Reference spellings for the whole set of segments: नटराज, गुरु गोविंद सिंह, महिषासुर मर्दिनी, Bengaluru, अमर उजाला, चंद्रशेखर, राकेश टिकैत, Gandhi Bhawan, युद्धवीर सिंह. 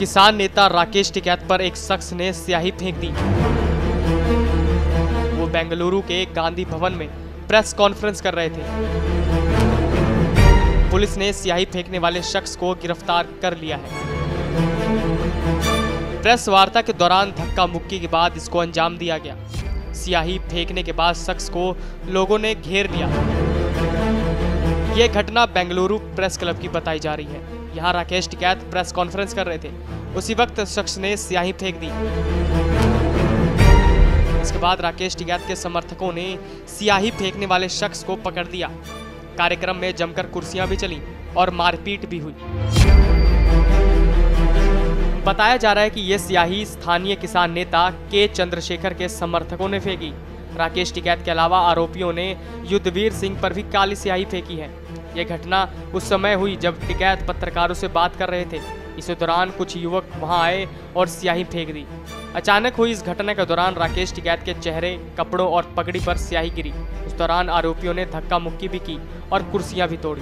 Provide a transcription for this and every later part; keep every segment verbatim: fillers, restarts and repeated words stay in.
किसान नेता राकेश टिकैत पर एक शख्स ने स्याही फेंक दी। वो बेंगलुरु के गांधी भवन में प्रेस कॉन्फ्रेंस कर रहे थे। पुलिस ने स्याही फेंकने वाले शख्स को गिरफ्तार कर लिया है। प्रेस वार्ता के दौरान धक्का मुक्की के बाद इसको अंजाम दिया गया। स्याही फेंकने के बाद शख्स को लोगों ने घेर लिया। ये घटना बेंगलुरु प्रेस क्लब की बताई जा रही है। यहाँ राकेश टिकैत प्रेस कॉन्फ्रेंस कर रहे थे, उसी वक्त शख्स ने स्याही फेंक दी। इसके बाद राकेश टिकैत के समर्थकों ने स्याही फेंकने वाले शख्स को पकड़ दिया। कार्यक्रम में जमकर कुर्सियां भी चलीं और मारपीट भी हुई। बताया जा रहा है कि यह स्याही स्थानीय किसान नेता के चंद्रशेखर के समर्थकों ने फेंकी। राकेश टिकैत के अलावा आरोपियों ने युद्धवीर सिंह पर भी काली स्याही फेंकी है। यह घटना उस समय हुई जब टिकैत पत्रकारों से बात कर रहे थे। इसी दौरान कुछ युवक वहां आए और स्याही फेंक दी। अचानक हुई इस घटना के दौरान राकेश टिकैत के चेहरे, कपड़ों और पगड़ी पर स्याही गिरी। उस दौरान आरोपियों ने धक्का मुक्की भी की और कुर्सियां भी तोड़ी।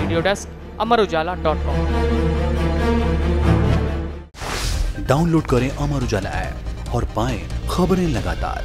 Video desk अमर उजाला dot com. Download करें अमर उजाला ऐप और पाएं खबरें लगातार।